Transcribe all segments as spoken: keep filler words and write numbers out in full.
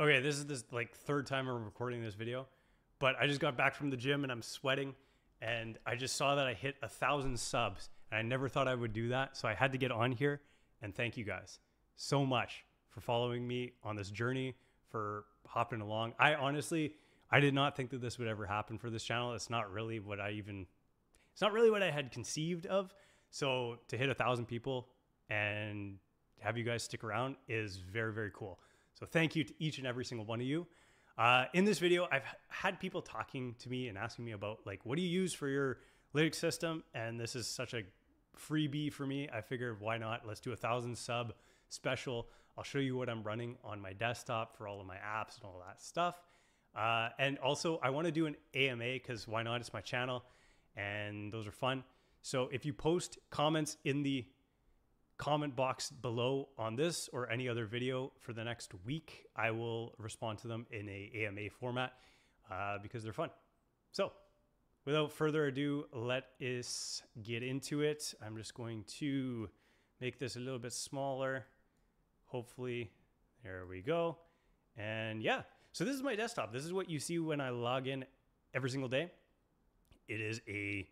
Okay, this is this like third time we're recording this video, but I just got back from the gym and I'm sweating, and I just saw that I hit a thousand subs, and I never thought I would do that, so I had to get on here and thank you guys so much for following me on this journey, for hopping along. I honestly, I did not think that this would ever happen for this channel. It's not really what I even, it's not really what I had conceived of. So to hit a thousand people and have you guys stick around is very, very cool. So thank you to each and every single one of you. Uh, in this video, I've had people talking to me and asking me about like, what do you use for your Linux system? And this is such a freebie for me. I figured, why not? Let's do a thousand sub special. I'll show you what I'm running on my desktop for all of my apps and all that stuff. Uh, and also I want to do an A M A because why not? It's my channel and those are fun. So if you post comments in the comment box below on this or any other video for the next week, I will respond to them in a A M A format uh, because they're fun. So without further ado, let us get into it. I'm just going to make this a little bit smaller. Hopefully, there we go. And yeah, so this is my desktop. This is what you see when I log in every single day. It is a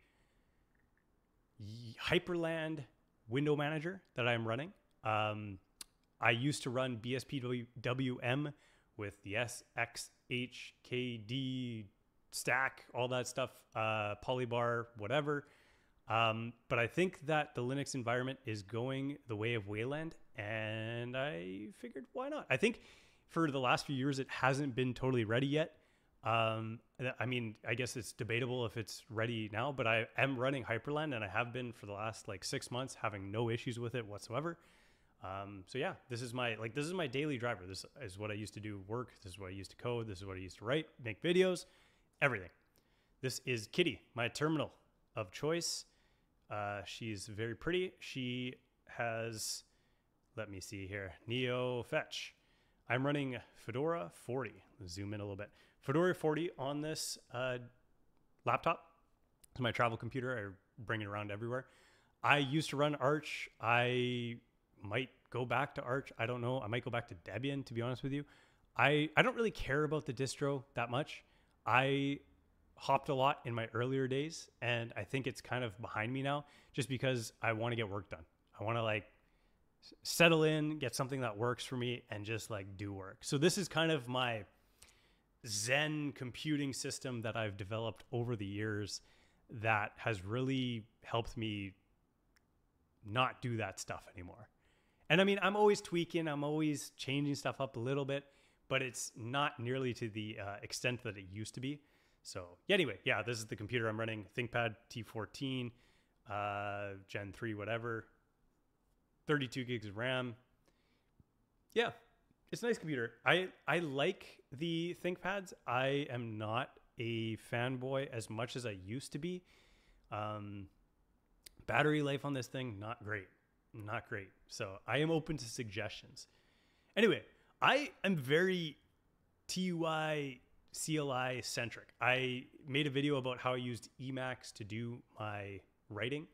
Hyprland window manager that I'm running. Um, I used to run B S P W M with the S X H K D stack, all that stuff, uh, Polybar, whatever. Um, but I think that the Linux environment is going the way of Wayland, and I figured why not? I think for the last few years, it hasn't been totally ready yet. Um, I mean, I guess it's debatable if it's ready now, but I am running Hyprland and I have been for the last like six months having no issues with it whatsoever. Um, so yeah, this is my, like, this is my daily driver. This is what I used to do work. This is what I used to code. This is what I used to write, make videos, everything. This is Kitty, my terminal of choice. Uh, she's very pretty. She has, let me see here, Neo Fetch. I'm running Fedora forty. Let's zoom in a little bit. Fedora forty on this uh, laptop. It's my travel computer. I bring it around everywhere. I used to run Arch. I might go back to Arch. I don't know. I might go back to Debian, to be honest with you. I, I don't really care about the distro that much. I hopped a lot in my earlier days, and I think it's kind of behind me now just because I want to get work done. I want to like settle in, get something that works for me, and just like do work. So this is kind of my Zen computing system that I've developed over the years that has really helped me not do that stuff anymore. And I mean, I'm always tweaking, I'm always changing stuff up a little bit, but it's not nearly to the uh, extent that it used to be. So yeah, anyway, yeah, this is the computer I'm running, ThinkPad T fourteen, uh, Gen three, whatever, thirty-two gigs of RAM. Yeah, it's a nice computer. I, I like the ThinkPads. I am not a fanboy as much as I used to be. Um, battery life on this thing, not great, not great. So I am open to suggestions. Anyway, I am very T U I, C L I centric. I made a video about how I used Emacs to do my writing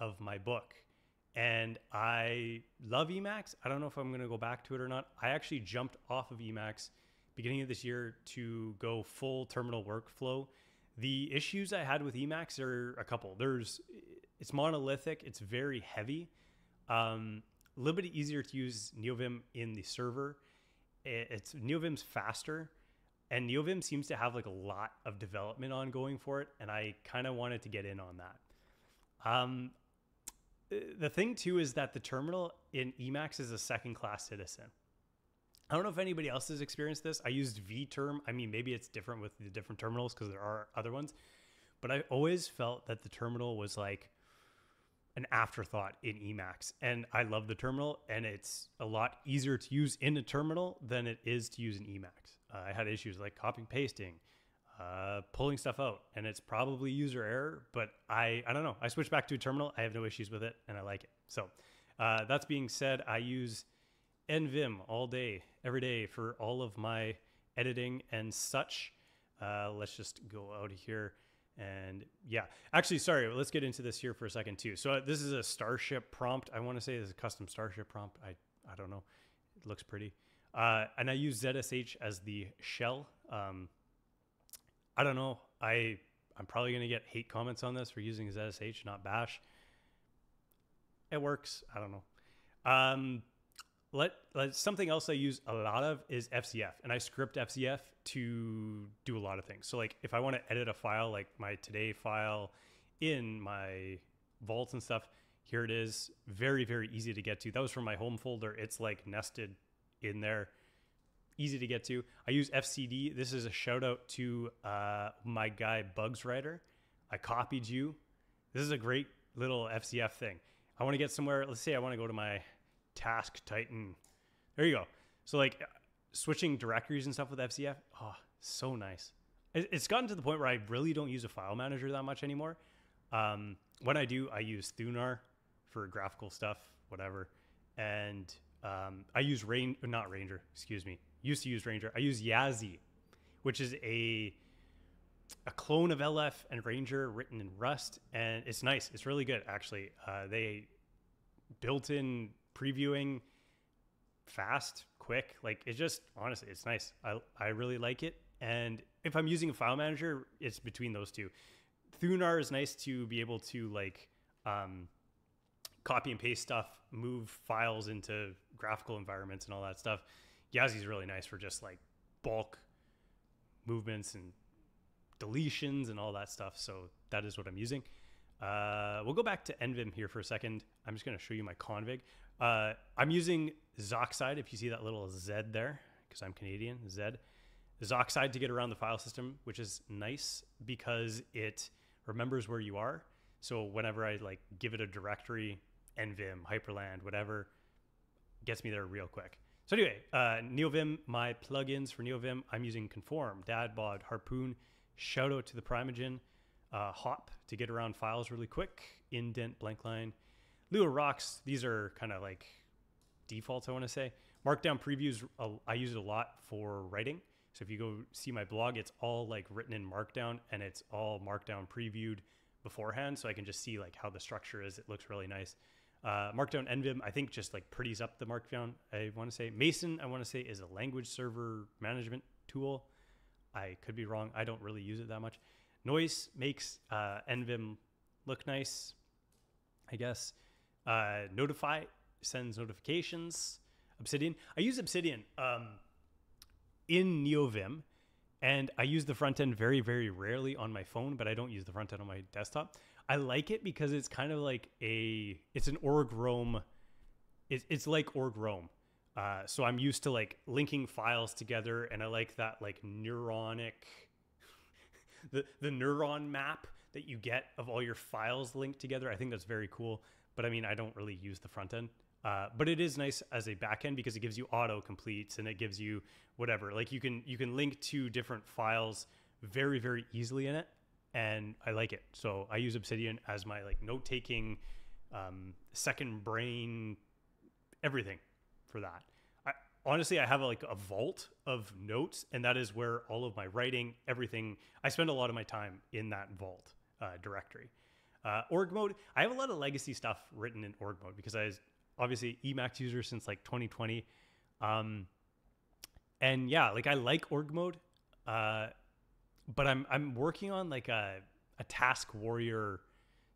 of my book. And I love Emacs. I don't know if I'm going to go back to it or not. I actually jumped off of Emacs beginning of this year to go full terminal workflow. The issues I had with Emacs are a couple. There's, it's monolithic. It's very heavy. Um, a little bit easier to use NeoVim in the server. It's NeoVim's faster. And NeoVim seems to have like a lot of development ongoing for it. And I kind of wanted to get in on that. Um, the thing too is that the terminal in Emacs is a second class citizen. I don't know if anybody else has experienced this. I used vTerm. I mean, maybe it's different with the different terminals because there are other ones, but I always felt that the terminal was like an afterthought in Emacs. And I love the terminal, and it's a lot easier to use in a terminal than it is to use in Emacs. Uh, I had issues like copying, pasting, uh, pulling stuff out, and it's probably user error, but I, I don't know. I switched back to a terminal. I have no issues with it, and I like it. So uh, that's being said, I use NVim all day, every day for all of my editing and such. Uh, let's just go out of here. And yeah, actually, sorry, let's get into this here for a second too. So uh, this is a Starship prompt. I want to say this is a custom Starship prompt. I, I don't know. It looks pretty. Uh, and I use Z S H as the shell. Um, I don't know. I, I'm probably going to get hate comments on this for using Z S H, not bash. It works. I don't know. Um, let, let, something else I use a lot of is F C F, and I script F C F to do a lot of things. So like if I want to edit a file, like my today file in my vaults and stuff, here it is. Very, very easy to get to. That was from my home folder. It's like nested in there. Easy to get to. I use F C D. This is a shout out to uh, my guy Bugs Rider. I copied you. This is a great little F C F thing. I want to get somewhere. Let's say I want to go to my Task Titan. There you go. So like switching directories and stuff with F C F. Oh, so nice. It's gotten to the point where I really don't use a file manager that much anymore. Um, when I do, I use Thunar for graphical stuff, whatever. And um, I use Rain, not Ranger, excuse me. Used to use Ranger. I use Yazzie, which is a a clone of L F and Ranger written in Rust, and it's nice. It's really good, actually. Uh, they built in previewing, fast, quick. Like it just, honestly, it's nice. I I really like it. And if I'm using a file manager, it's between those two. Thunar is nice to be able to like um, copy and paste stuff, move files into graphical environments and all that stuff. Yazzie is really nice for just like bulk movements and deletions and all that stuff. So that is what I'm using. Uh, we'll go back to NVim here for a second. I'm just going to show you my config. Uh, I'm using Zoxide, if you see that little Z there, because I'm Canadian, Z. Zoxide to get around the file system, which is nice because it remembers where you are. So whenever I like give it a directory, NVim, Hyprland, whatever, gets me there real quick. So anyway, uh, NeoVim, my plugins for NeoVim, I'm using Conform, Dadbod, Harpoon, shout out to the Primogen, uh, Hop to get around files really quick, Indent, Blankline, Lua Rocks, these are kind of like defaults, I want to say. Markdown Previews, uh, I use it a lot for writing. So if you go see my blog, it's all like written in Markdown and it's all Markdown previewed beforehand. So I can just see like how the structure is. It looks really nice. Uh, Markdown NVim, I think just like pretties up the Markdown, I want to say. Mason, I want to say, is a language server management tool. I could be wrong. I don't really use it that much. Noise makes uh, NVim look nice, I guess. Uh, Notify sends notifications. Obsidian. I use Obsidian um, in NeoVim, and I use the front end very, very rarely on my phone, but I don't use the front end on my desktop. I like it because it's kind of like a, it's an org roam. It's, it's like org roam. Uh, so I'm used to like linking files together, and I like that like neuronic, the, the neuron map that you get of all your files linked together. I think that's very cool. But I mean, I don't really use the front end, uh, but it is nice as a back end because it gives you auto completes and it gives you whatever, like you can, you can link to different files very, very easily in it. And I like it. So I use Obsidian as my like note-taking, um, second brain, everything for that. I, honestly, I have a, like a vault of notes, and that is where all of my writing, everything, I spend a lot of my time in that vault uh, directory. Uh, org mode, I have a lot of legacy stuff written in org mode because I was obviously Emacs user since like twenty twenty. Um, and yeah, like I like org mode. Uh, But I'm I'm working on like a a Task Warrior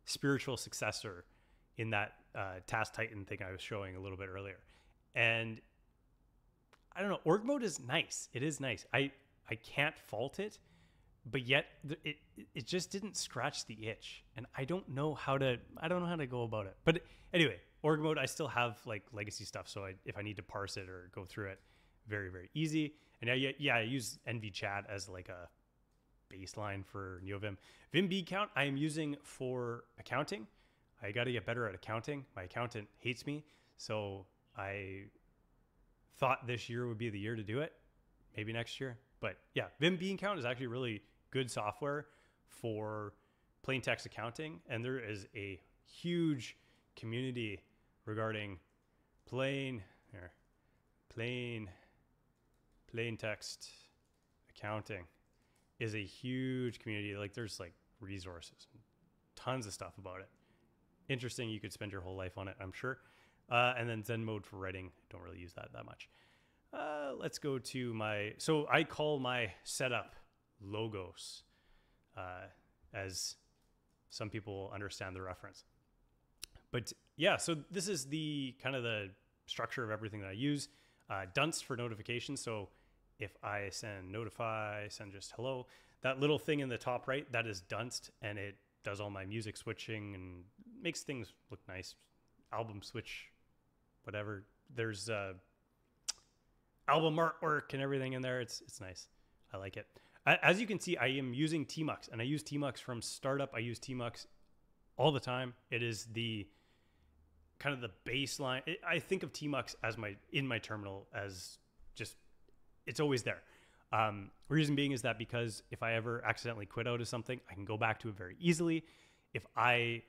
spiritual successor in that uh, Task Titan thing I was showing a little bit earlier, and I don't know. Org mode is nice. It is nice. I I can't fault it, but yet it it just didn't scratch the itch, and I don't know how to I don't know how to go about it. But anyway, org mode I still have like legacy stuff, so I, if I need to parse it or go through it, very very easy. And yeah yeah I use NVChat as like a baseline for NeoVim. VimBeanCount I am using for accounting. I got to get better at accounting. My accountant hates me, so I thought this year would be the year to do it. Maybe next year, but yeah, VimBeanCount is actually really good software for plain text accounting, and there is a huge community regarding plain or plain plain text accounting. Is a huge community. Like there's like resources, tons of stuff about it. Interesting. You could spend your whole life on it, I'm sure. Uh, and then Zen mode for writing. Don't really use that that much. Uh, let's go to my, so I call my setup logos, uh, as some people understand the reference. But yeah, so this is the kind of the structure of everything that I use. Uh, Dunst for notifications. So if I send notify, send just hello, that little thing in the top right, that is Dunst, and it does all my music switching and makes things look nice. Album switch, whatever. There's uh, album artwork and everything in there. It's it's nice. I like it. As you can see, I am using Tmux, and I use Tmux from startup. I use Tmux all the time. It is the kind of the baseline. It, I think of Tmux as my in my terminal as just it's always there. Um, reason being is that because if I ever accidentally quit out of something, I can go back to it very easily. If I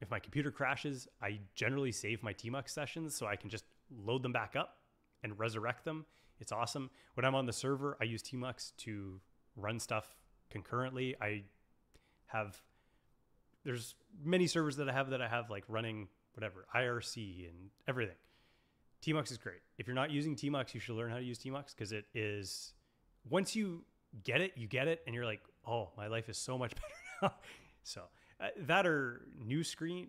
if my computer crashes, I generally save my Tmux sessions so I can just load them back up and resurrect them. It's awesome. When I'm on the server, I use Tmux to run stuff concurrently. I have, there's many servers that I have that I have like running whatever, I R C and everything. Tmux is great. If you're not using Tmux, you should learn how to use Tmux because it is, once you get it, you get it and you're like, oh, my life is so much better now. So uh, that or new screen,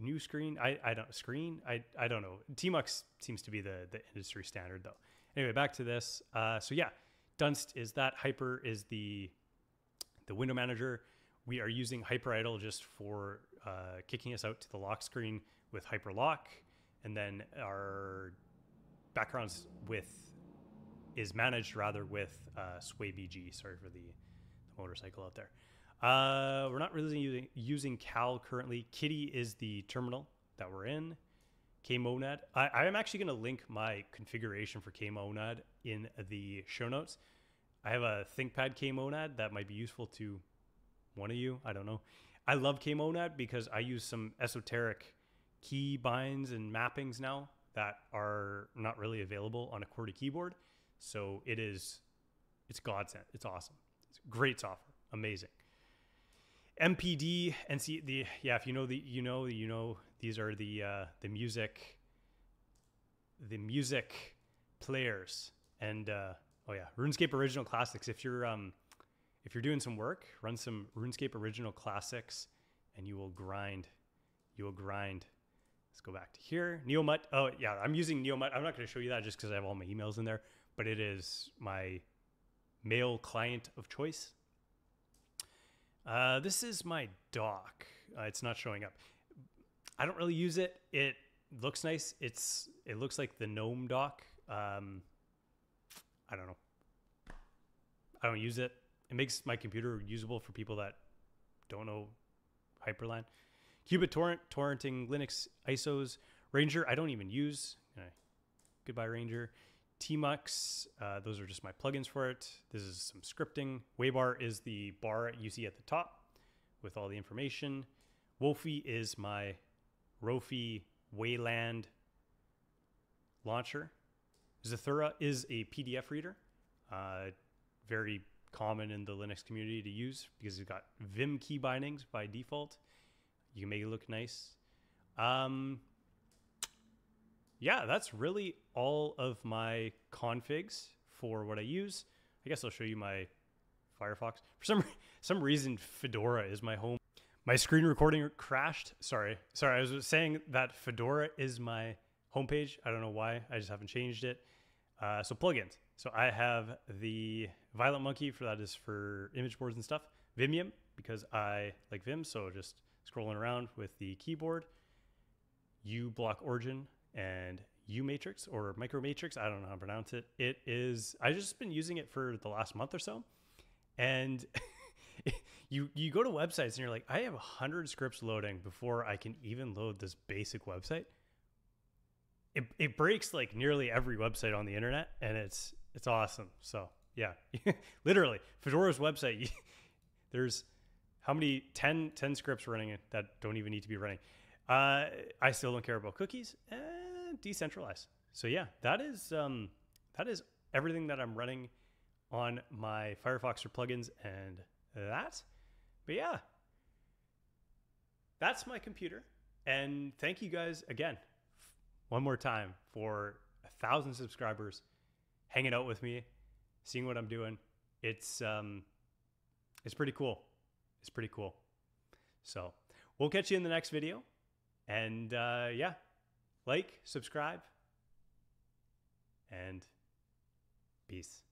new screen, I, I don't, screen, I, I don't know. Tmux seems to be the, the industry standard though. Anyway, back to this. Uh, so yeah, Dunst is that. Hyper is the the window manager. We are using HyperIdle just for uh, kicking us out to the lock screen with HyperLock, and then our backgrounds with is managed rather with uh, SwayBG. Sorry for the, the motorcycle out there. Uh, we're not really using using Cal currently. Kitty is the terminal that we're in. KMonad. I, I am actually going to link my configuration for KMonad in the show notes. I have a ThinkPad KMonad that might be useful to one of you. I don't know. I love KMonad because I use some esoteric key binds and mappings now that are not really available on a QWERTY keyboard. So it is, it's godsend. It's awesome. It's great software. Amazing. M P D and see the, yeah, if you know the, you know, you know, these are the, uh, the music, the music players and, uh, oh yeah, RuneScape Original Classics. If you're, um, if you're doing some work, run some RuneScape Original Classics and you will grind, you will grind. Let's go back to here. Neomutt. Oh yeah. I'm using Neomutt. I'm not going to show you that just cause I have all my emails in there, but it is my mail client of choice. Uh, this is my dock. Uh, it's not showing up. I don't really use it. It looks nice. It's it looks like the GNOME dock. Um, I don't know. I don't use it. It makes my computer usable for people that don't know Hyperland. Qubit torrent, torrenting Linux I S Os. Ranger, I don't even use. Goodbye Ranger. Tmux, uh, those are just my plugins for it. This is some scripting. Waybar is the bar you see at the top with all the information. Wofi is my Rofi Wayland launcher. Zathura is a P D F reader, uh, very common in the Linux community to use because it's got Vim key bindings by default. You can make it look nice. Um, Yeah, that's really all of my configs for what I use. I guess I'll show you my Firefox. For some some reason, Fedora is my home. My screen recording crashed. Sorry. Sorry, I was saying that Fedora is my homepage. I don't know why. I just haven't changed it. Uh, so plugins. So I have the Violent Monkey for that is for image boards and stuff. Vimium because I like Vim. So just scrolling around with the keyboard. uBlock Origin. And U matrix or micro matrix, I don't know how to pronounce it. It is, I just been using it for the last month or so. And you you go to websites and you're like, I have a hundred scripts loading before I can even load this basic website. It it breaks like nearly every website on the internet, and it's it's awesome. So yeah, literally Fedora's website, there's how many ten, ten scripts running that don't even need to be running. Uh, I still don't care about cookies. Eh, decentralized. So yeah, that is um, that is everything that I'm running on my Firefox or plugins and that. But yeah, that's my computer. And thank you guys again, one more time for a thousand subscribers. hanging out with me, seeing what I'm doing. It's um, it's pretty cool. It's pretty cool. So we'll catch you in the next video. And uh, yeah, like, subscribe, and peace.